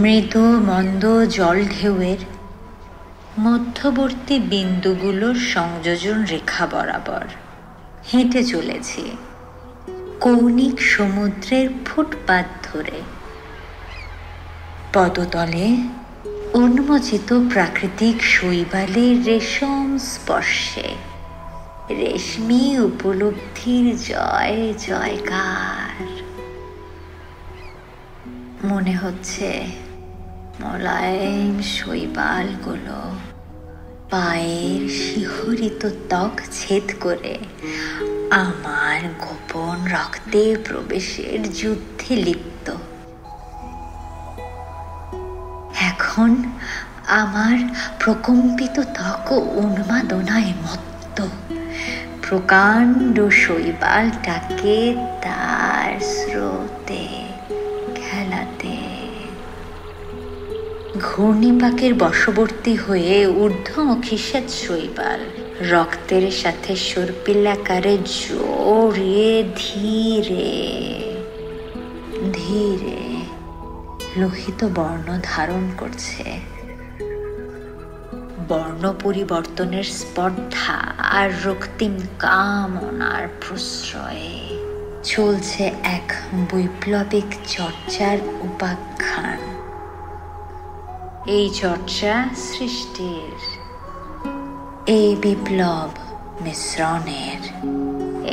मृदु मंद जल ढेउर मध्यवर्ती बिंदुगुलोर संयोजन रेखा बराबर हेঁটে चलेছি कौणिक समुद्रेर फुटपाथ धरे। पदतले उन्मोचित प्राकृतिक शैबालेर रेशम स्पर्शे रेशमी उपलब्धिर जय जयकार मने होच्छे मोलायम शैबालगुलो पायेर शिहरित त्वक छेद करे आमार गोपन रक्ते प्रवेशेर युद्धे लिप्त। एखन आमार प्रकम्पित त्वक उन्मादनाय मत्त प्रकांड शैबालटाके तार स्रोते খেলাতে ঘূর্ণিপাকের বশবর্তী হয়ে ঊর্ধ্বমুখী শ্বেত শৈবাল রক্তের সাথে সর্পিলাকারে জড়িয়ে ধীরে ধীরে লোহিত বর্ণ ধারণ করছে। বর্ণ পরিবর্তনের স্পর্ধা আর রক্তিম কামনার প্রশ্রয়ে চলছে এক বৈপ্লবিক চর্চার উপাখ্যান। এই চর্চা সৃষ্টির, এই বিপ্লব মিশ্রণের,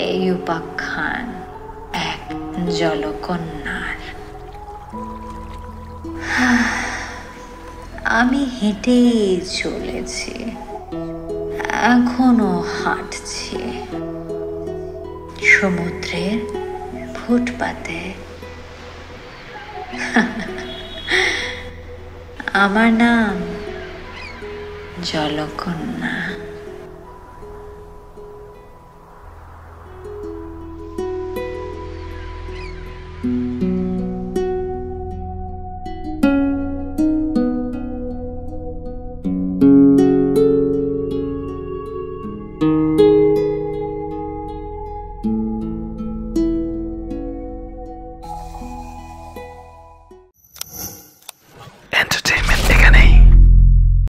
এই উপাখ্যান এক জলকন্যার। আমি হেঁটেই চলেছি, এখনো হাঁটছি সমুদ্রের ফুটপাতে। আমার নাম জলকন্যা।